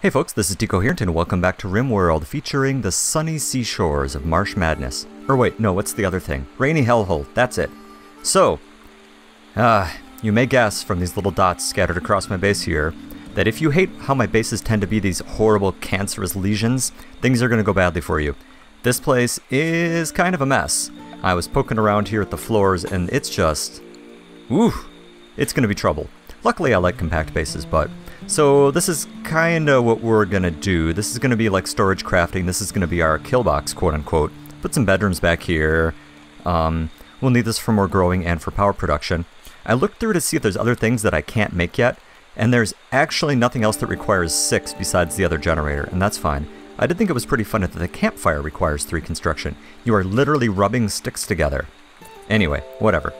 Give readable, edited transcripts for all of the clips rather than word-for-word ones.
Hey folks, this is Decoherent and welcome back to RimWorld, featuring the sunny seashores of Marsh Madness. Or wait, no, what's the other thing? Rainy Hellhole, that's it. So, you may guess from these little dots scattered across my base here, that if you hate how my bases tend to be these horrible cancerous lesions, things are going to go badly for you. This place is kind of a mess. I was poking around here at the floors and it's just... ooh, it's going to be trouble. Luckily I like compact bases, but... so this is kind of what we're going to do. This is going to be like storage crafting. This is going to be our kill box, quote unquote. Put some bedrooms back here. We'll need this for more growing and for power production. I looked through to see if there's other things that I can't make yet, and there's actually nothing else that requires 6 besides the other generator, and that's fine. I did think it was pretty funny that the campfire requires 3 construction. You are literally rubbing sticks together. Anyway, whatever.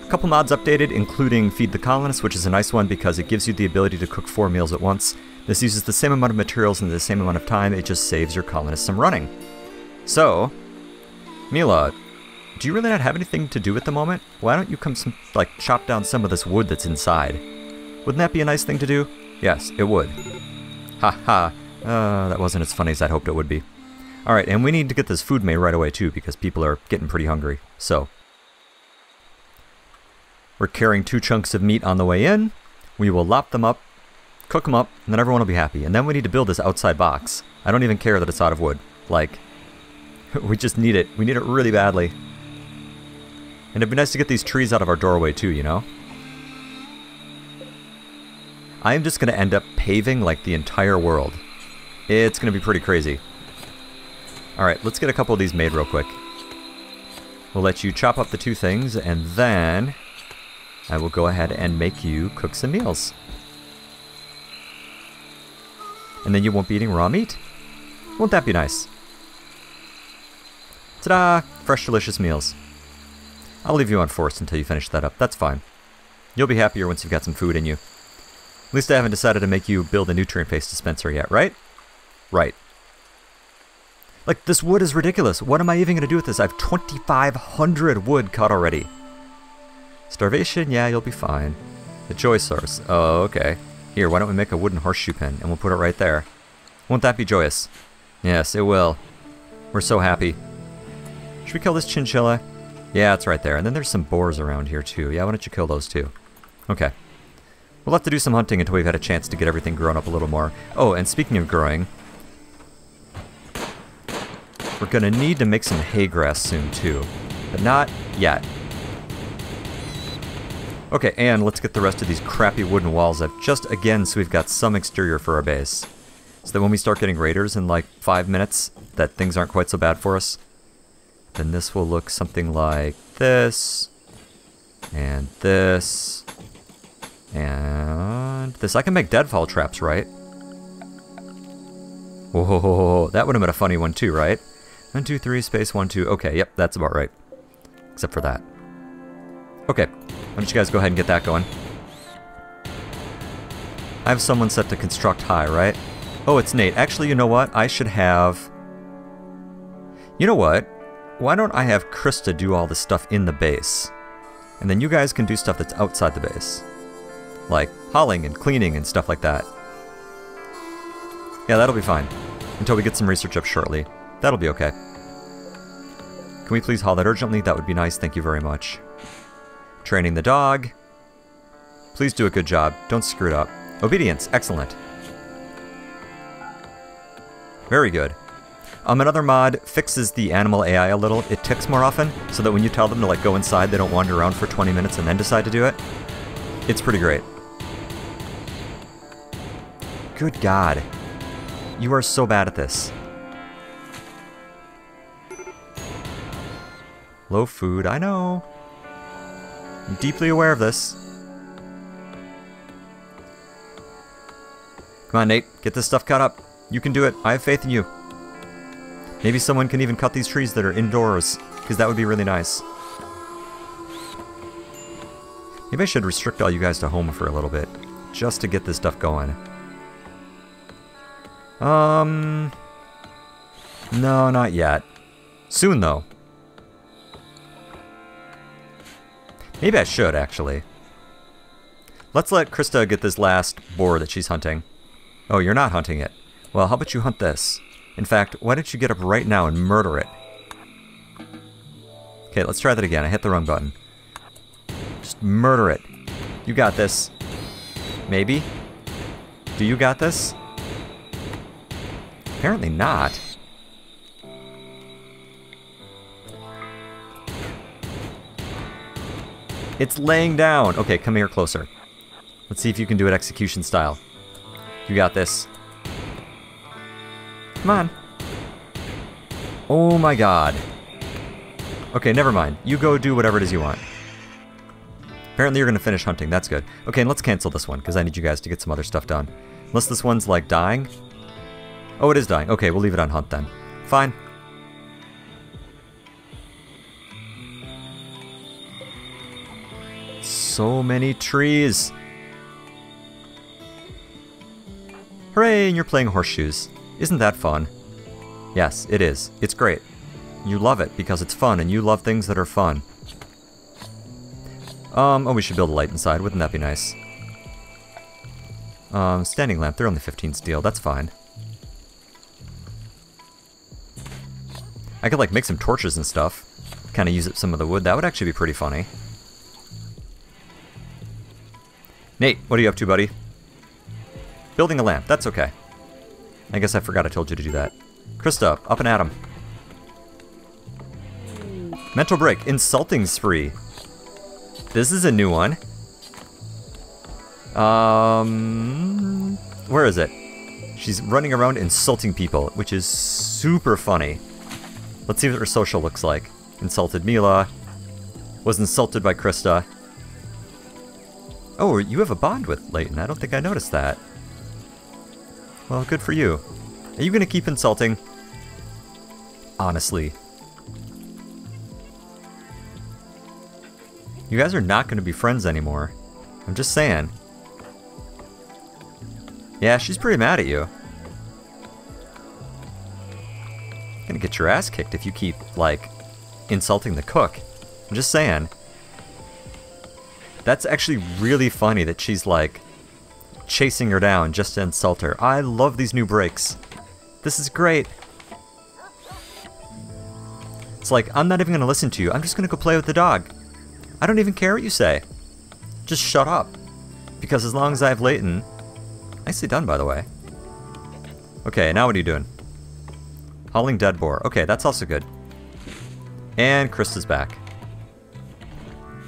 A couple mods updated, including Feed the Colonists, which is a nice one because it gives you the ability to cook 4 meals at once. This uses the same amount of materials in the same amount of time. It just saves your colonists some running. So, Mila, do you really not have anything to do at the moment? Why don't you come chop down some of this wood that's inside? Wouldn't that be a nice thing to do? Yes, it would. Ha ha. That wasn't as funny as I'd hoped it would be. Alright, and we need to get this food made right away too, because people are getting pretty hungry, so... we're carrying 2 chunks of meat on the way in. We will lop them up, cook them up, and then everyone will be happy. And then we need to build this outside box. I don't even care that it's out of wood. Like, we just need it. We need it really badly. And it'd be nice to get these trees out of our doorway too, you know? I am just going to end up paving like the entire world. It's going to be pretty crazy. Alright, let's get a couple of these made real quick. We'll let you chop up the 2 things, and then I will go ahead and make you cook some meals. And then you won't be eating raw meat. Won't that be nice? Ta-da! Fresh, delicious meals. I'll leave you on forest until you finish that up. That's fine. You'll be happier once you've got some food in you. At least I haven't decided to make you build a nutrient-based dispenser yet, right? Right. Like, this wood is ridiculous. What am I even going to do with this? I have 2,500 wood cut already. Starvation? Yeah, you'll be fine. The joy source. Oh, okay. Here, why don't we make a wooden horseshoe pin, and we'll put it right there. Won't that be joyous? Yes, it will. We're so happy. Should we kill this chinchilla? Yeah, it's right there. And then there's some boars around here, too. Yeah, why don't you kill those, too? Okay. We'll have to do some hunting until we've had a chance to get everything grown up a little more. Oh, and speaking of growing, we're going to need to make some hay grass soon, too. But not yet. Okay, and let's get the rest of these crappy wooden walls up just again so we've got some exterior for our base. So that when we start getting raiders in like 5 minutes, that things aren't quite so bad for us. Then this will look something like this, and this, and this. I can make deadfall traps, right? Whoa, that would have been a funny one too, right? 1, 2, 3, space, 1, 2. Okay, yep, that's about right. Except for that. Okay, why don't you guys go ahead and get that going. I have someone set to construct high, right? Oh, it's Nate. Actually, you know what? I should have... you know what? Why don't I have Krista do all this stuff in the base? And then you guys can do stuff that's outside the base. Like hauling and cleaning and stuff like that. Yeah, that'll be fine. Until we get some research up shortly. That'll be okay. Can we please haul that urgently? That would be nice. Thank you very much. Training the dog. Please do a good job. Don't screw it up. Obedience. Excellent. Very good. Another mod fixes the animal AI a little. It ticks more often, so that when you tell them to like go inside, they don't wander around for 20 minutes and then decide to do it. It's pretty great. Good God. You are so bad at this. Low food. I know. I'm deeply aware of this. Come on, Nate. Get this stuff cut up. You can do it. I have faith in you. Maybe someone can even cut these trees that are indoors, because that would be really nice. Maybe I should restrict all you guys to home for a little bit, just to get this stuff going. No, not yet. Soon, though. Maybe I should, actually. Let's let Krista get this last boar that she's hunting. Oh, you're not hunting it. Well, how about you hunt this? In fact, why don't you get up right now and murder it? Okay, let's try that again. I hit the wrong button. Just murder it. You got this. Maybe? Do you got this? Apparently not. It's laying down. Okay, come here closer. Let's see if you can do it execution style. You got this. Come on. Oh my god. Okay, never mind. You go do whatever it is you want. Apparently you're going to finish hunting. That's good. Okay, and let's cancel this one, because I need you guys to get some other stuff done. Unless this one's, like, dying. Oh, it is dying. Okay, we'll leave it on hunt then. Fine. So many trees. Hooray, and you're playing horseshoes. Isn't that fun? Yes, it is. It's great. You love it because it's fun, and you love things that are fun. Oh, we should build a light inside. Wouldn't that be nice? Standing lamp. They're only 15 steel. That's fine. I could, like, make some torches and stuff. Kind of use up some of the wood. That would actually be pretty funny. Nate, what are you up to, buddy? Building a lamp. That's okay. I guess I forgot I told you to do that. Krista, up and at 'em. Mental break. Insulting spree. This is a new one. Where is it? She's running around insulting people, which is super funny. Let's see what her social looks like. Insulted Mila. Was insulted by Krista. Oh, you have a bond with Layton. I don't think I noticed that. Well, good for you. Are you gonna keep insulting? Honestly. You guys are not going to be friends anymore. I'm just saying. Yeah, she's pretty mad at you. You're going to get your ass kicked if you keep, like, insulting the cook. I'm just saying. That's actually really funny that she's, like, chasing her down just to insult her. I love these new breaks. This is great. It's like, I'm not even going to listen to you. I'm just going to go play with the dog. I don't even care what you say. Just shut up. Because as long as I have Layton... Nicely done, by the way. Okay, now what are you doing? Hauling dead boar. Okay, that's also good. And Krista's back.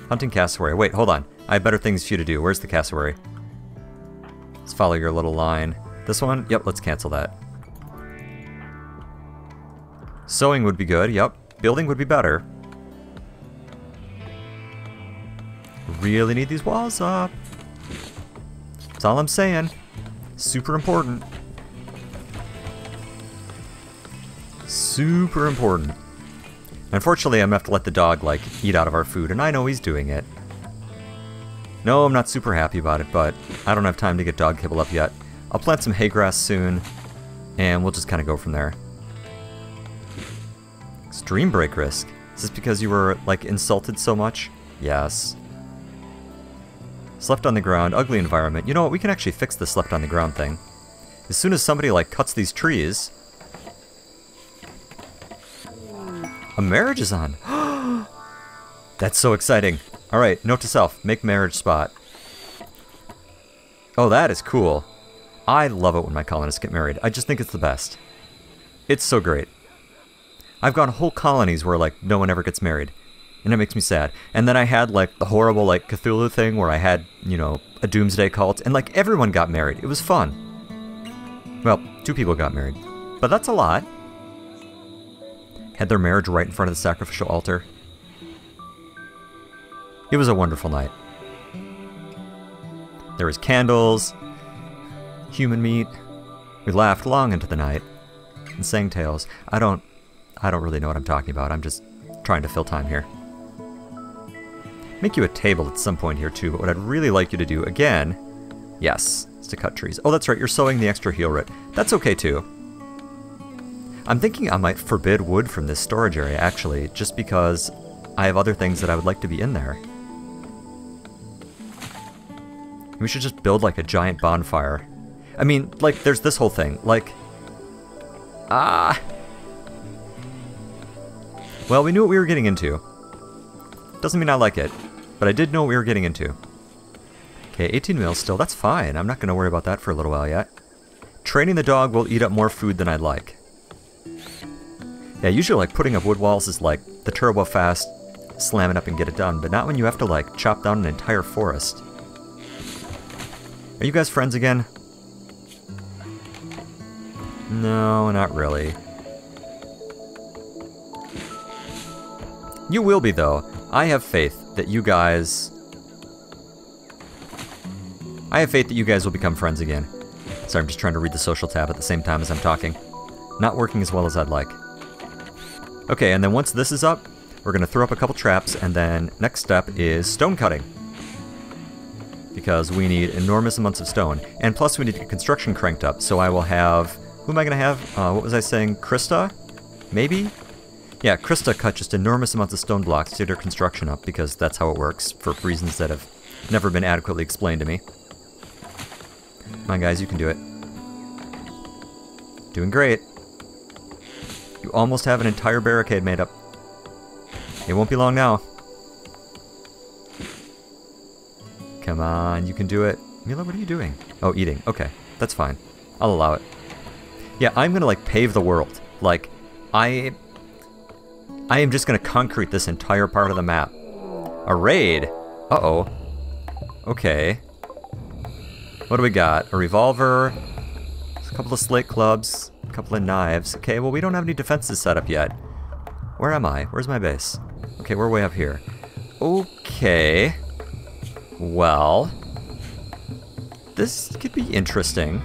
Hunting cassowary. Wait, hold on. I have better things for you to do. Where's the cassowary? Let's follow your little line. This one? Yep, let's cancel that. Sewing would be good. Yep. Building would be better. Really need these walls up. That's all I'm saying. Super important. Super important. Unfortunately, I'm gonna have to let the dog, like, eat out of our food, and I know he's doing it. No, I'm not super happy about it, but I don't have time to get dog kibble up yet. I'll plant some hay grass soon, and we'll just kind of go from there. Extreme break risk. Is this because you were, like, insulted so much? Yes. Slept on the ground, ugly environment. You know what, we can actually fix the slept on the ground thing. As soon as somebody, like, cuts these trees... A marriage is on! That's so exciting! Alright, note to self, make marriage spot. Oh, that is cool. I love it when my colonists get married. I just think it's the best. It's so great. I've gone whole colonies where, like, no one ever gets married. And it makes me sad. And then I had, like, the horrible, like, Cthulhu thing where I had, you know, a doomsday cult. And, like, everyone got married. It was fun. Well, 2 people got married. But that's a lot. Had their marriage right in front of the sacrificial altar. It was a wonderful night. There was candles. Human meat. We laughed long into the night. And sang tales. I don't really know what I'm talking about. I'm just trying to fill time here. Make you a table at some point here too, but what I'd really like you to do again, yes, is to cut trees. Oh, that's right, you're sowing the extra heel root. That's okay too. I'm thinking I might forbid wood from this storage area actually, just because I have other things that I would like to be in there. We should just build like a giant bonfire. I mean, like, there's this whole thing. Like, well, we knew what we were getting into. Doesn't mean I like it, but I did know what we were getting into. Okay, 18 meals still. That's fine. I'm not going to worry about that for a little while yet. Training the dog will eat up more food than I'd like. Yeah, usually, like, putting up wood walls is, like, the turbo fast, slam it up and get it done, but not when you have to, like, chop down an entire forest. Are you guys friends again? No, not really. You will be, though. I have faith that you guys will become friends again. Sorry, I'm just trying to read the social tab at the same time as I'm talking. Not working as well as I'd like. Okay, and then once this is up, we're going to throw up a couple traps, and then next step is stone cutting. Because we need enormous amounts of stone. And plus we need to get construction cranked up, so I will have... Who am I going to have? What was I saying? Krista? Maybe? Yeah, Krista cut just enormous amounts of stone blocks to get her construction up, because that's how it works, for reasons that have never been adequately explained to me. Come on, guys, you can do it. Doing great. You almost have an entire barricade made up. It won't be long now. Come on, you can do it. Mila, what are you doing? Oh, eating. Okay, that's fine. I'll allow it. Yeah, I'm gonna, like, pave the world. Like, I am just gonna concrete this entire part of the map. A raid? Uh-oh. Okay. What do we got? A revolver, a couple of slate clubs, a couple of knives. Okay, well, we don't have any defenses set up yet. Where am I? Where's my base? Okay, we're way up here. Okay. Well, this could be interesting.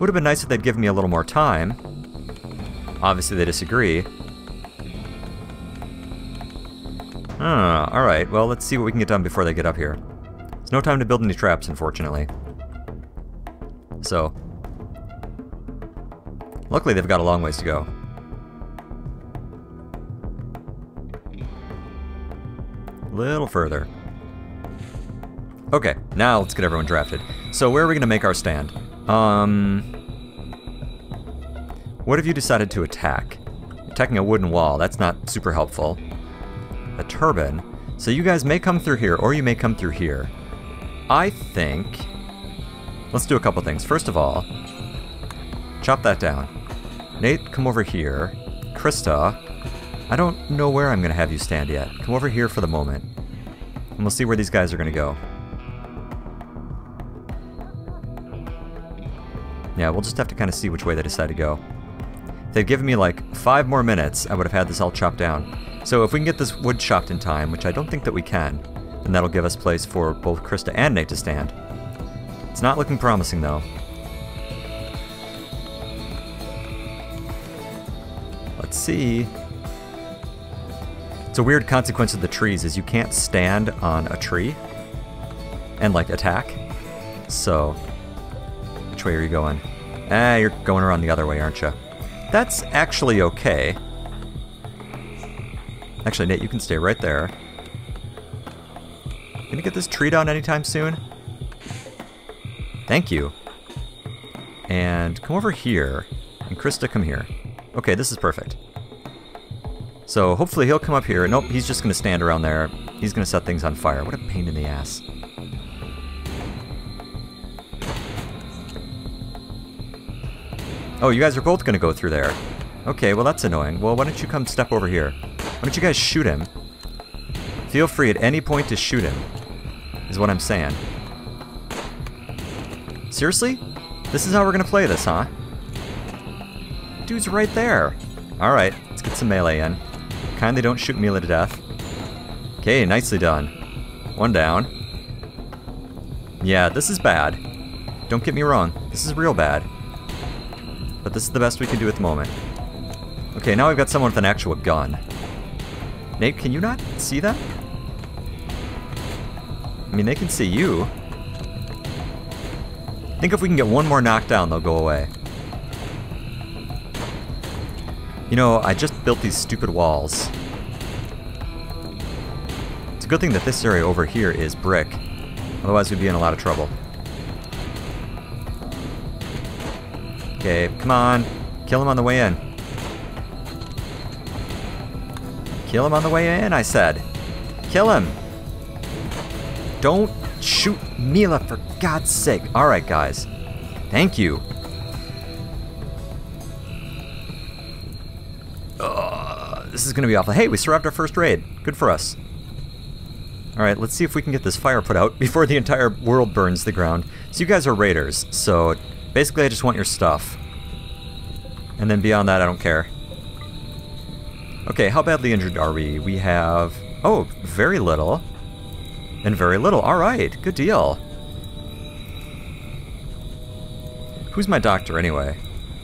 Would have been nice if they'd given me a little more time. Obviously, they disagree. Alright, well, let's see what we can get done before they get up here. There's no time to build any traps, unfortunately. So, luckily, they've got a long ways to go. A little further. Okay, now let's get everyone drafted. So where are we going to make our stand? What have you decided to attack? Attacking a wooden wall, that's not super helpful. A turban. So you guys may come through here, or you may come through here. I think... Let's do a couple things. First of all, chop that down. Nate, come over here. Krista, I don't know where I'm going to have you stand yet. Come over here for the moment. And we'll see where these guys are going to go. Yeah, we'll just have to kind of see which way they decide to go. If they'd given me like 5 more minutes, I would have had this all chopped down. So if we can get this wood chopped in time, which I don't think that we can, then that'll give us place for both Krista and Nate to stand. It's not looking promising, though. Let's see. It's a weird consequence of the trees is you can't stand on a tree and, like, attack. So... Which way are you going? Ah, you're going around the other way, aren't you? That's actually okay. Actually, Nate, you can stay right there. Gonna get this tree down anytime soon? Thank you. And come over here. And Krista, come here. Okay, this is perfect. So hopefully he'll come up here. Nope, he's just gonna stand around there. He's gonna set things on fire. What a pain in the ass. Oh, you guys are both going to go through there. Okay, well that's annoying. Well, why don't you come step over here? Why don't you guys shoot him? Feel free at any point to shoot him, is what I'm saying. Seriously? This is how we're going to play this, huh? Dude's right there. Alright, let's get some melee in. Kindly don't shoot Mila to death. Okay, nicely done. One down. Yeah, this is bad. Don't get me wrong. This is real bad. But this is the best we can do at the moment. Okay, now we've got someone with an actual gun. Nate, can you not see them? I mean, they can see you. I think if we can get one more knockdown, they'll go away. You know, I just built these stupid walls. It's a good thing that this area over here is brick. Otherwise, we'd be in a lot of trouble. cave. Come on. Kill him on the way in. Kill him on the way in, I said. Kill him. Don't shoot Mila, for God's sake. All right, guys. Thank you. This is going to be awful. Hey, we survived our first raid. Good for us. All right, let's see if we can get this fire put out before the entire world burns the ground. So you guys are raiders, so basically I just want your stuff. And then beyond that, I don't care. Okay, how badly injured are we? We have... oh, very little. And very little. All right, good deal. Who's my doctor, anyway?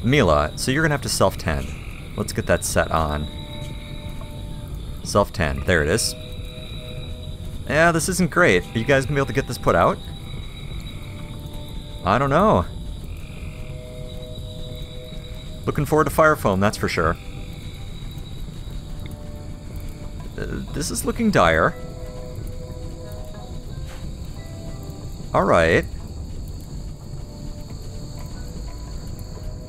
Mila, so you're going to have to self-tend. Let's get that set on. Self-tend. There it is. Yeah, this isn't great. Are you guys going to be able to get this put out? I don't know. Looking forward to fire foam, that's for sure. This is looking dire. Alright.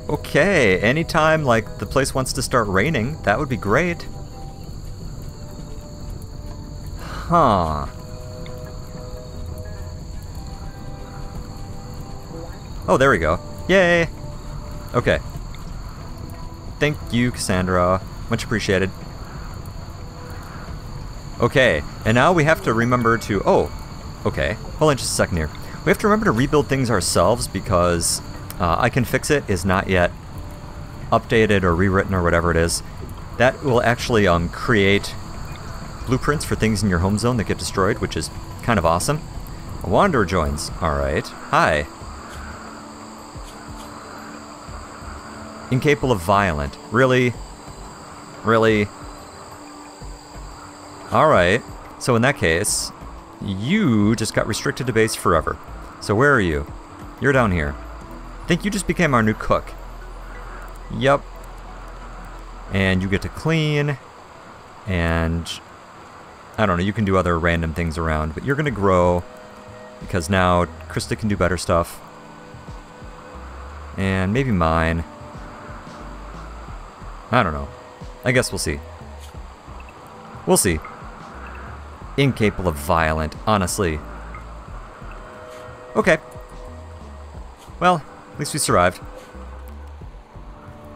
Okay, anytime, like, the place wants to start raining, that would be great. Huh. Oh, there we go. Yay! Okay. Thank you, Cassandra. Much appreciated. Okay, and now we have to remember to... oh, okay. Hold on just a second here. We have to remember to rebuild things ourselves because I Can Fix It is not yet updated or rewritten or whatever it is. That will actually create blueprints for things in your home zone that get destroyed, which is kind of awesome. A wanderer joins. Alright. Hi. Incapable of violent. Really? Really? Alright. So in that case, you just got restricted to base forever. So where are you? You're down here. I think you just became our new cook. Yep. And you get to clean. And I don't know, you can do other random things around, but you're gonna grow because now Krista can do better stuff. And maybe mine. I don't know. I guess we'll see. We'll see. Incapable of violent, honestly. Okay. Well, at least we survived.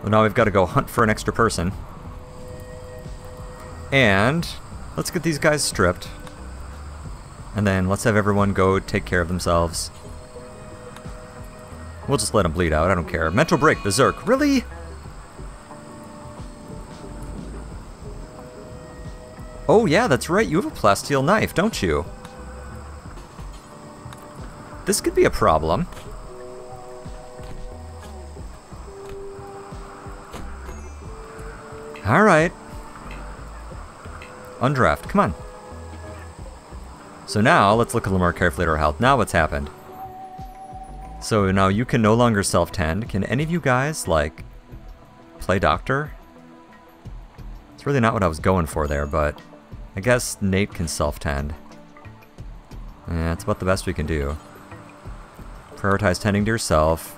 Well, now we've got to go hunt for an extra person. And let's get these guys stripped. And then let's have everyone go take care of themselves. We'll just let them bleed out, I don't care. Mental break, berserk, really? Oh yeah, that's right, you have a plasteel knife, don't you? This could be a problem. Alright. Undraft, come on. So now, let's look a little more carefully at our health. Now what's happened? So now you can no longer self-tend. Can any of you guys, like, play doctor? It's really not what I was going for there, but... I guess Nate can self-tend. Yeah, that's about the best we can do. Prioritize tending to yourself.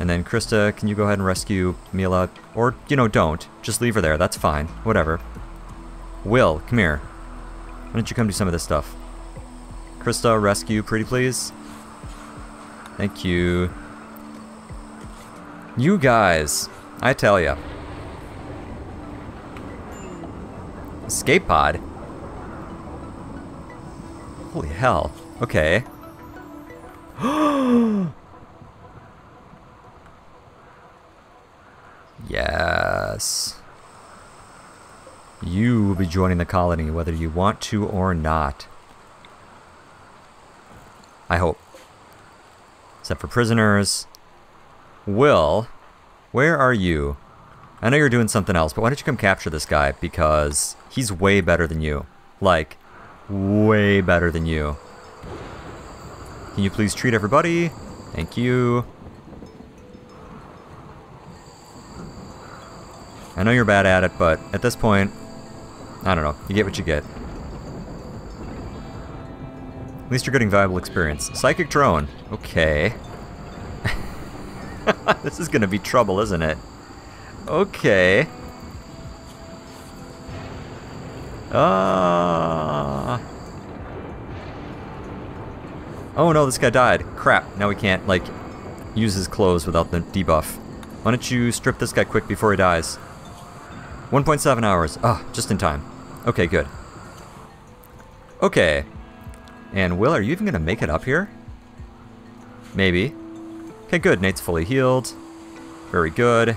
And then Krista, can you go ahead and rescue Mila? Or, you know, don't. Just leave her there. That's fine. Whatever. Will, come here. Why don't you come do some of this stuff? Krista, rescue, pretty please. Thank you. You guys. I tell ya. Escape pod? Holy hell. Okay. Yes. You will be joining the colony whether you want to or not. I hope. Except for prisoners. Will, where are you? I know you're doing something else, but why don't you come capture this guy? Because he's way better than you. Like, way better than you. Can you please treat everybody? Thank you. I know you're bad at it, but at this point, I don't know. You get what you get. At least you're getting valuable experience. Psychic drone. Okay. This is gonna be trouble, isn't it? Okay. Oh no, this guy died. Crap, now we can't, like, use his clothes without the debuff. Why don't you strip this guy quick before he dies? 1.7 hours. Ah, oh, just in time. Okay, good. Okay. And Will, are you even gonna make it up here? Maybe. Okay, good. Nate's fully healed. Very good.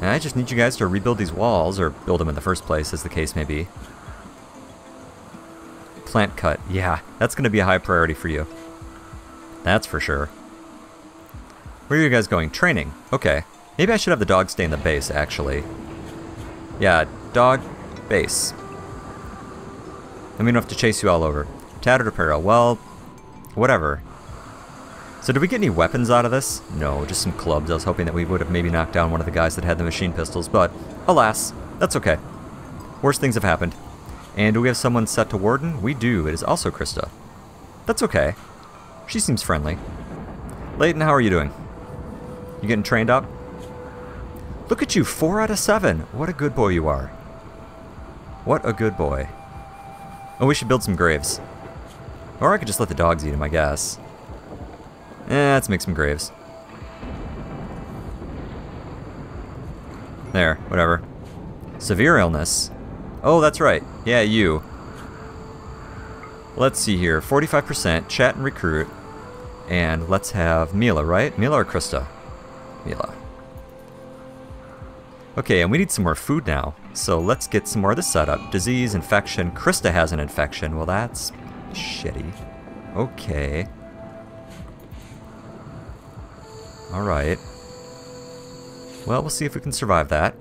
And I just need you guys to rebuild these walls, or build them in the first place, as the case may be. Plant cut. Yeah, that's gonna be a high priority for you. That's for sure. Where are you guys going? Training. Okay. Maybe I should have the dog stay in the base, actually. Yeah, dog base. Then we don't have to chase you all over. Tattered apparel. Well, whatever. So did we get any weapons out of this? No, just some clubs. I was hoping that we would have maybe knocked down one of the guys that had the machine pistols, but alas, that's okay. Worse things have happened. And do we have someone set to warden? We do. It is also Krista. That's okay. She seems friendly. Layton, how are you doing? You getting trained up? Look at you, 4 out of 7. What a good boy you are. What a good boy. Oh, we should build some graves. Or I could just let the dogs eat them, I guess. Let's make some graves. There, whatever. Severe illness. Oh, that's right. Yeah, you. Let's see here. 45%, chat and recruit. And let's have Mila, right? Mila or Krista? Mila. Okay, and we need some more food now. So let's get some more of the setup. Disease, infection. Krista has an infection. Well, that's shitty. Okay. Alright. Well, we'll see if we can survive that.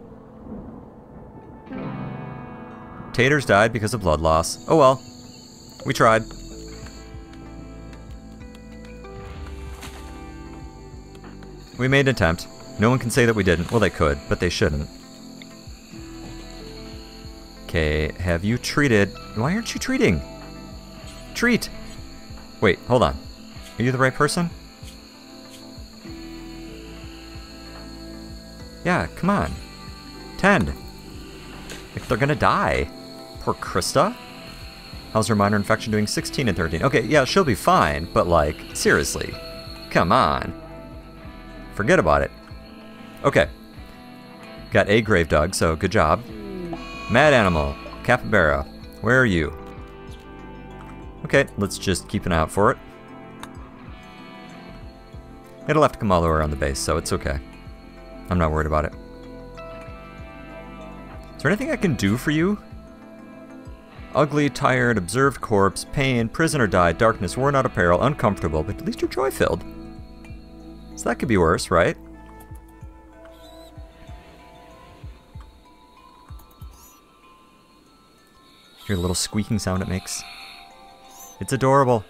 Taters died because of blood loss. Oh well. We tried. We made an attempt. No one can say that we didn't. Well, they could, but they shouldn't. Okay, have you treated... Why aren't you treating? Treat! Wait, hold on. Are you the right person? Yeah, come on. Tend. If they're gonna die. Poor Krista. How's her minor infection doing? 16 and 13. Okay, yeah, she'll be fine, but like, seriously. Come on. Forget about it. Okay. Got a grave dug, so good job. Mad animal. Capybara. Where are you? Okay, let's just keep an eye out for it. It'll have to come all the way around the base, so it's okay. I'm not worried about it. Is there anything I can do for you? Ugly, tired, observed corpse, pain, prisoner died, darkness, worn out apparel, uncomfortable, but at least you're joy-filled. So that could be worse, right? Hear the little squeaking sound it makes. It's adorable.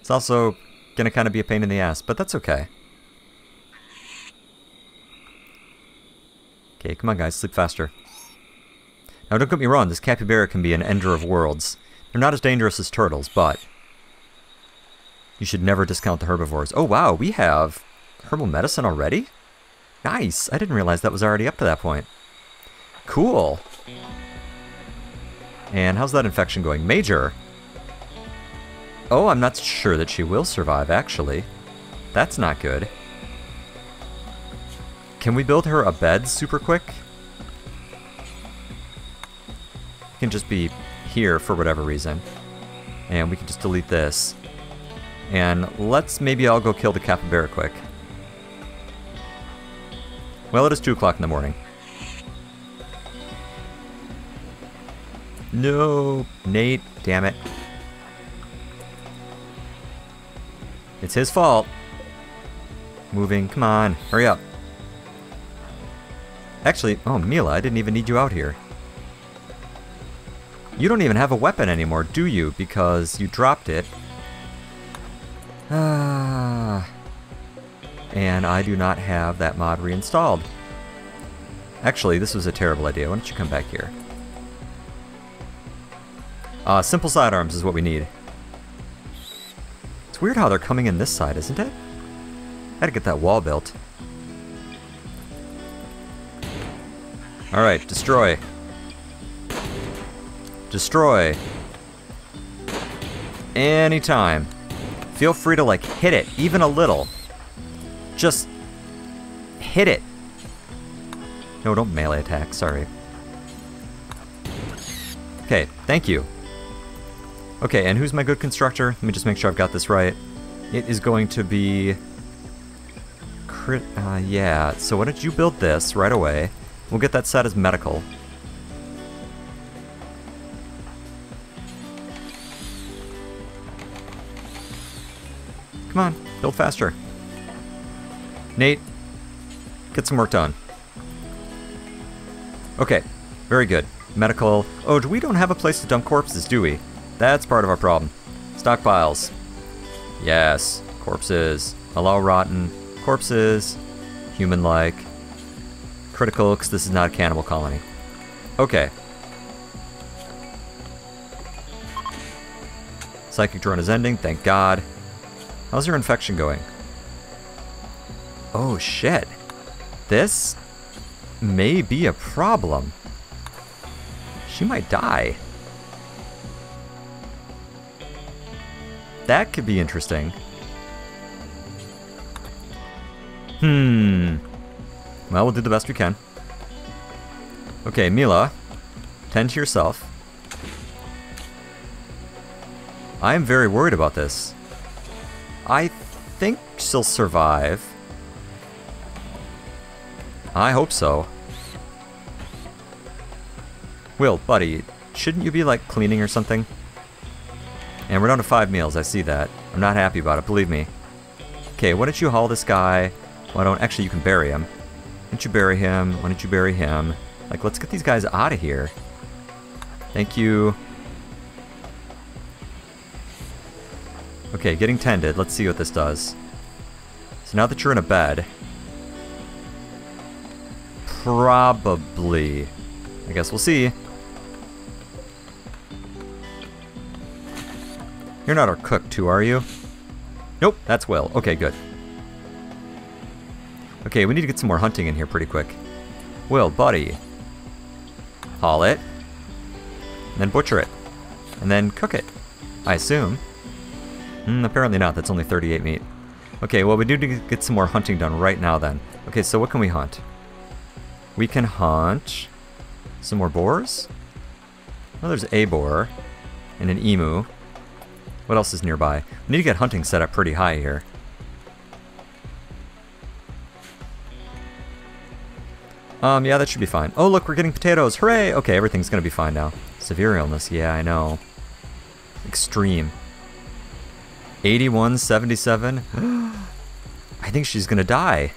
It's also gonna kind of be a pain in the ass, but that's okay. Okay, come on guys, sleep faster. Now don't get me wrong, this capybara can be an ender of worlds. They're not as dangerous as turtles, but you should never discount the herbivores. Oh wow, we have herbal medicine already? Nice, I didn't realize that was already up to that point. Cool. And how's that infection going? Major. Oh, I'm not sure that she will survive, actually. That's not good. Can we build her a bed super quick? It can just be here for whatever reason. And we can just delete this. And let's maybe I'll go kill the capybara quick. Well, it is 2 o'clock in the morning. No, Nate, damn it. It's his fault. Moving, come on, hurry up. Actually, oh, Mila, I didn't even need you out here. You don't even have a weapon anymore, do you? Because you dropped it. And I do not have that mod reinstalled. Actually, this was a terrible idea. Why don't you come back here? Simple sidearms is what we need. It's weird how they're coming in this side, isn't it? I had to get that wall built. Alright, destroy. Destroy. Anytime. Feel free to, like, hit it, even a little. Just hit it. No, don't melee attack, sorry. Okay, thank you. Okay, and who's my good constructor? Let me just make sure I've got this right. It is going to be... yeah, so why don't you build this right away? We'll get that set as medical. Come on, build faster. Nate, get some work done. Okay, very good. Medical. Oh, we don't have a place to dump corpses, do we? That's part of our problem. Stockpiles. Yes, corpses. Allow rotten. Corpses. Human-like. Critical, because this is not a cannibal colony. Okay. Psychic drone is ending, thank God. How's your infection going? Oh shit. This may be a problem. She might die. That could be interesting. Well, we'll do the best we can. Okay, Mila, tend to yourself. I am very worried about this. I think she'll survive. I hope so. Will, buddy, shouldn't you be, like, cleaning or something? And we're down to 5 meals, I see that. I'm not happy about it, believe me. Okay, why don't you haul this guy? Why don't... Actually, you can bury him. Why don't you bury him? Why don't you bury him? Like, let's get these guys out of here. Thank you. Okay, getting tended. Let's see what this does. So now that you're in a bed... Probably. I guess we'll see. You're not our cook, too, are you? Nope, that's Will. Okay, good. Okay, we need to get some more hunting in here pretty quick. Will, buddy. Haul it. And then butcher it. And then cook it, I assume. Apparently not. That's only 38 meat. Okay, well, we do need to get some more hunting done right now, then. Okay, so what can we hunt? We can hunt... some more boars? Well, there's a boar. And an emu. What else is nearby? We need to get hunting set up pretty high here. Yeah, that should be fine. Oh, look, we're getting potatoes. Hooray! Okay, everything's gonna be fine now. Severe illness. Yeah, I know. Extreme. 81, 77. I think she's gonna die.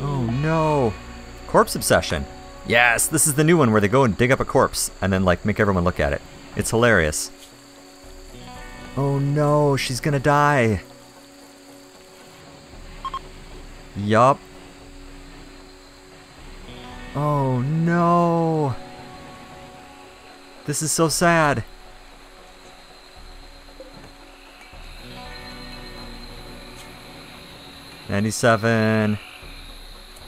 Oh, no. Corpse obsession. Yes, this is the new one where they go and dig up a corpse and then, like, make everyone look at it. It's hilarious. Oh no, she's gonna die. Yup. Oh no. This is so sad. $97.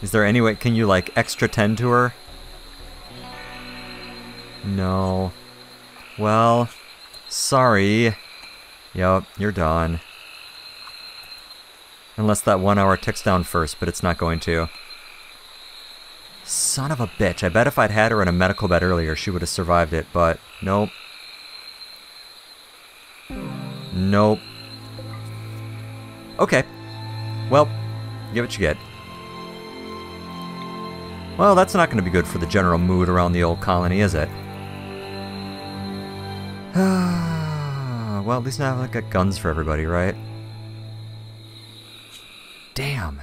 Is there any way, can you, like, extra 10 to her? No. Well, sorry. Yup, you're done. Unless that 1 hour ticks down first, but it's not going to. Son of a bitch. I bet if I'd had her in a medical bed earlier, she would have survived it, but nope. Nope. Okay. Well, you get what you get. Well, that's not going to be good for the general mood around the old colony, is it? Well, at least now I've got guns for everybody, right? Damn.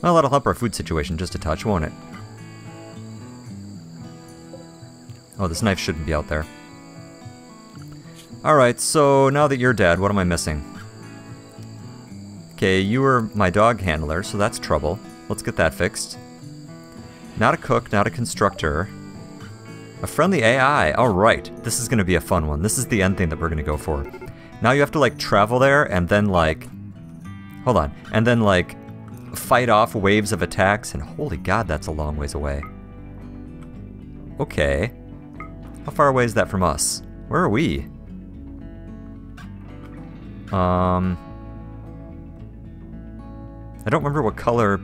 Well, that'll help our food situation just a touch, won't it? Oh, this knife shouldn't be out there. Alright, so now that you're dead, what am I missing? Okay, you were my dog handler, so that's trouble. Let's get that fixed. Not a cook, not a constructor. A friendly AI, alright. This is gonna be a fun one. This is the end thing that we're gonna go for. Now you have to like travel there and then like, hold on, and then like fight off waves of attacks and holy god that's a long ways away. Okay. How far away is that from us? Where are we? I don't remember what color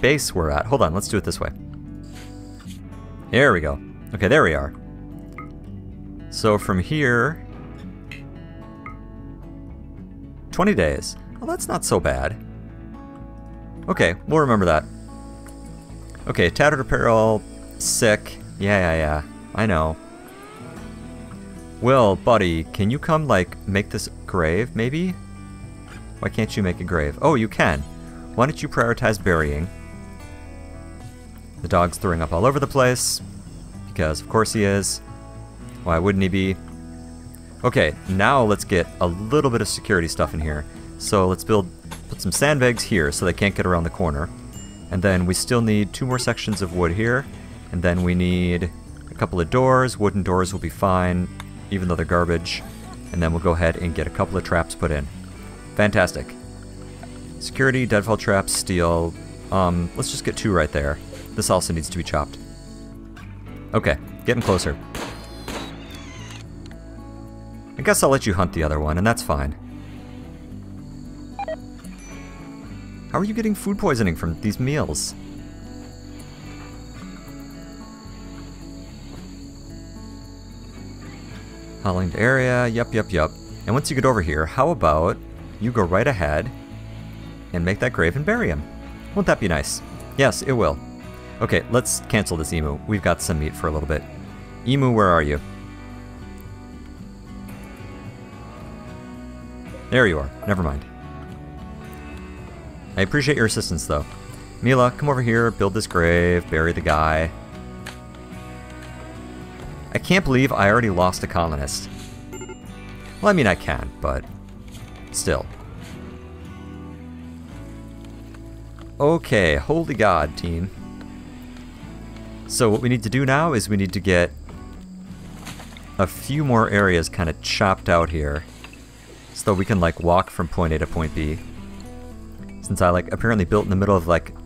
base we're at. Hold on, let's do it this way. Here we go. Okay, there we are. So from here... 20 days. Well, that's not so bad. Okay, we'll remember that. Okay, tattered apparel, sick. Yeah. I know. Will, buddy, can you come, like, make this grave, maybe? Why can't you make a grave? Oh, you can. Why don't you prioritize burying? The dog's throwing up all over the place. Because, of course he is. Why wouldn't he be? Okay, now let's get a little bit of security stuff in here. So let's put some sandbags here so they can't get around the corner. And then we still need 2 more sections of wood here. And then we need a couple of doors. Wooden doors will be fine, even though they're garbage. And then we'll go ahead and get a couple of traps put in. Fantastic. Security, deadfall traps, steel. Let's just get 2 right there. This also needs to be chopped. Okay, getting closer. I guess I'll let you hunt the other one, and that's fine. How are you getting food poisoning from these meals? Holland area, yup. And once you get over here, how about you go right ahead and make that grave and bury him? Won't that be nice? Yes, it will. Okay, let's cancel this emu. We've got some meat for a little bit. Emu, where are you? There you are. Never mind. I appreciate your assistance, though. Mila, come over here, build this grave, bury the guy. I can't believe I already lost a colonist. Well, I mean, I can, but still. Okay, holy god, team. So what we need to do now is we need to get a few more areas kind of chopped out here so that we can like walk from point A to point B. Since I like apparently built in the middle of like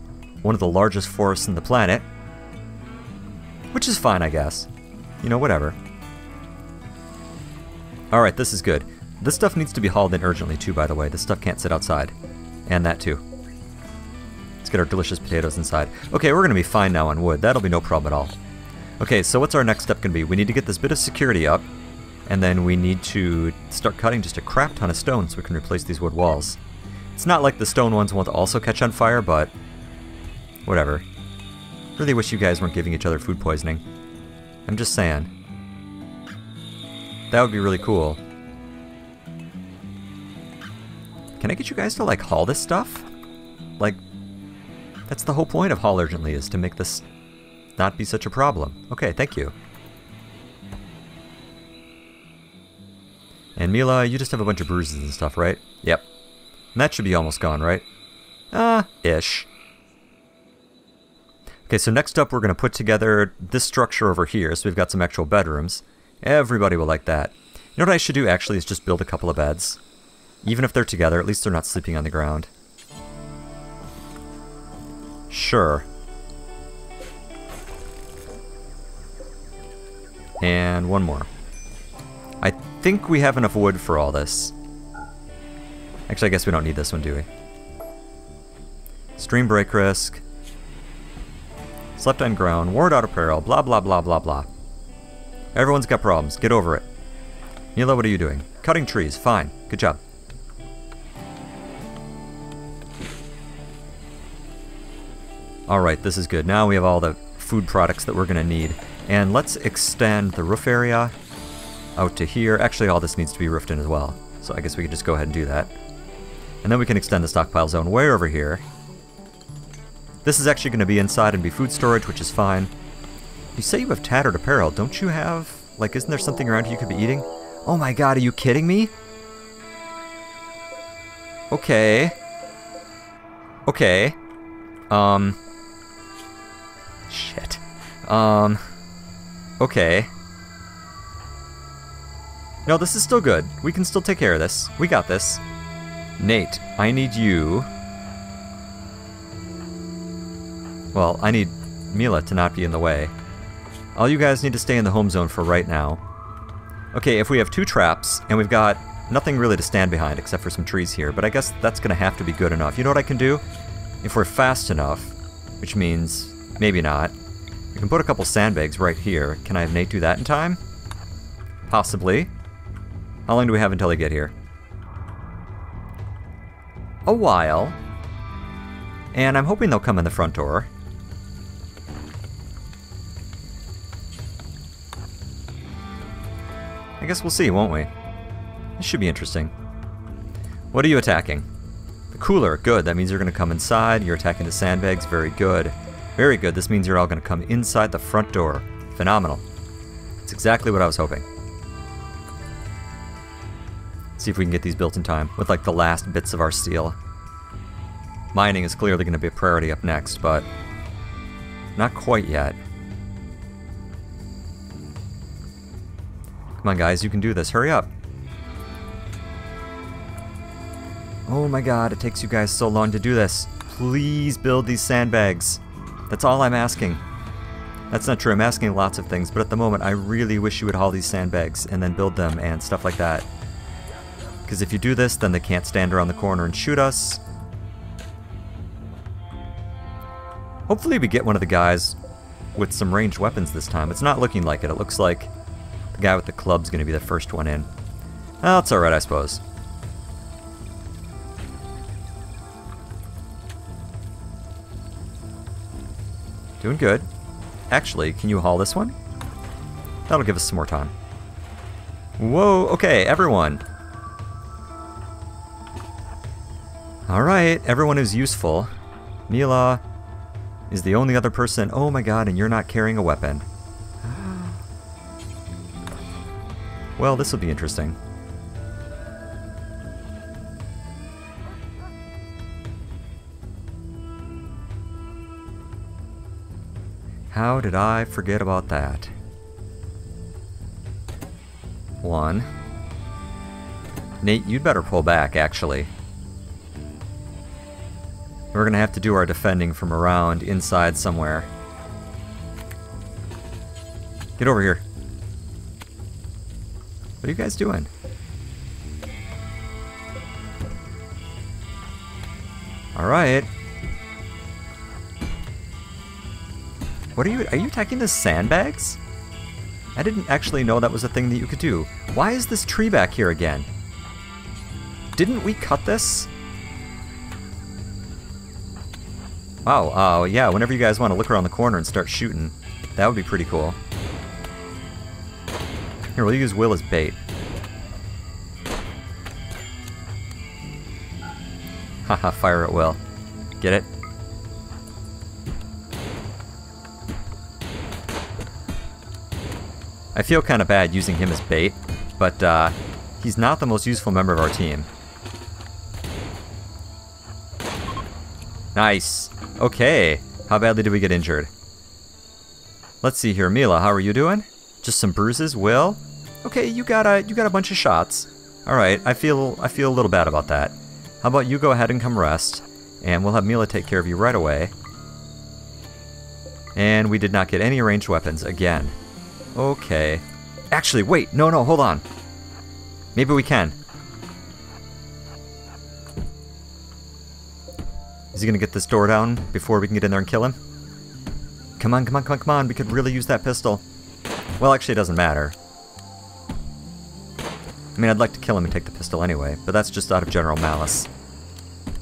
one of the largest forests on the planet, which is fine I guess. You know, whatever. Alright, this is good. This stuff needs to be hauled in urgently too, by the way. This stuff can't sit outside. And that too. Let's get our delicious potatoes inside. Okay, we're gonna be fine now on wood. That'll be no problem at all. Okay, so what's our next step gonna be? We need to get this bit of security up, and then we need to start cutting just a crap ton of stone so we can replace these wood walls. It's not like the stone ones won't also catch on fire, but whatever. Really wish you guys weren't giving each other food poisoning. I'm just saying. That would be really cool. Can I get you guys to like haul this stuff? Like, that's the whole point of haul urgently, is to make this not be such a problem. Okay, thank you. And Mila, you just have a bunch of bruises and stuff, right? Yep. And that should be almost gone, right? Ish. Okay, so next up we're going to put together this structure over here, so we've got some actual bedrooms. Everybody will like that. You know what I should do actually is just build a couple of beds. Even if they're together, at least they're not sleeping on the ground. Sure. And one more. I think we have enough wood for all this. Actually, I guess we don't need this one, do we? Stream break risk. Slept on ground. Ward out apparel. Blah, blah, blah. Everyone's got problems. Get over it. Mila, what are you doing? Cutting trees. Fine. Good job. Alright, this is good. Now we have all the food products that we're going to need. And let's extend the roof area out to here. Actually, all this needs to be roofed in as well. So I guess we could just go ahead and do that. And then we can extend the stockpile zone way over here. This is actually going to be inside and be food storage, which is fine. You say you have tattered apparel. Don't you have... like, isn't there something around here you could be eating? Oh my god, are you kidding me? Okay. Okay. Shit. Okay. No, this is still good. We can still take care of this. We got this. Nate, I need you... Well, I need Mila to not be in the way. All you guys need to stay in the home zone for right now. Okay, if we have two traps, and we've got nothing really to stand behind except for some trees here, but I guess that's going to have to be good enough. You know what I can do? If we're fast enough, which means maybe not, we can put a couple sandbags right here. Can I have Nate do that in time? Possibly. How long do we have until they get here? A while. And I'm hoping they'll come in the front door. I guess we'll see, won't we? This should be interesting. What are you attacking? The cooler. Good. That means you're going to come inside. You're attacking the sandbags. Very good. Very good. This means you're all going to come inside the front door. Phenomenal. That's exactly what I was hoping. See if we can get these built in time with like the last bits of our steel. Mining is clearly going to be a priority up next, but not quite yet. Come on guys, you can do this. Hurry up. Oh my god, it takes you guys so long to do this. Please build these sandbags. That's all I'm asking. That's not true. I'm asking lots of things, but at the moment I really wish you would haul these sandbags and then build them and stuff like that. Because if you do this, then they can't stand around the corner and shoot us. Hopefully we get one of the guys with some ranged weapons this time. It's not looking like it. It looks like the guy with the club's going to be the first one in. Oh, that's alright, I suppose. Doing good. Actually, can you haul this one? That'll give us some more time. Whoa, okay, everyone. Alright, everyone who's useful. Mila is the only other person. Oh my god, and you're not carrying a weapon. Well, this will be interesting. How did I forget about that? One. Nate, you'd better pull back, actually. We're going to have to do our defending from around inside somewhere. Get over here. What are you guys doing? Alright. What are you attacking the sandbags? I didn't actually know that was a thing that you could do. Why is this tree back here again? Didn't we cut this? Wow, yeah, whenever you guys want to look around the corner and start shooting, that would be pretty cool. Here, we'll use Will as bait. Haha, fire at Will. Get it? I feel kind of bad using him as bait, but he's not the most useful member of our team. Nice. Okay, how badly did we get injured? Let's see here, Mila, how are you doing? Just some bruises, Will? Okay, you got a bunch of shots. Alright, I feel a little bad about that. How about you go ahead and come rest, and we'll have Mila take care of you right away. And we did not get any ranged weapons, again. Okay. Actually, wait, no, hold on. Maybe we can. Is he going to get this door down before we can get in there and kill him? Come on, we could really use that pistol. Well, actually, it doesn't matter. I mean, I'd like to kill him and take the pistol anyway, but that's just out of general malice.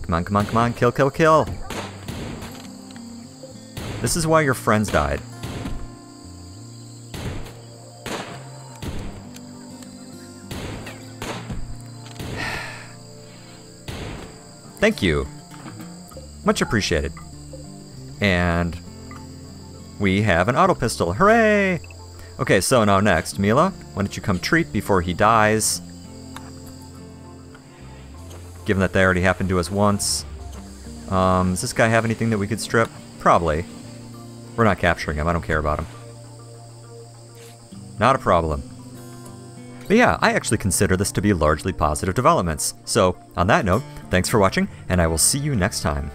Come on, kill! This is why your friends died. Thank you. Much appreciated. And we have an auto pistol. Hooray! Okay, so now next, Mila, why don't you come treat before he dies? Given that they already happened to us once. Does this guy have anything that we could strip? Probably. We're not capturing him. I don't care about him. Not a problem. But yeah, I actually consider this to be largely positive developments. So, on that note, thanks for watching, and I will see you next time.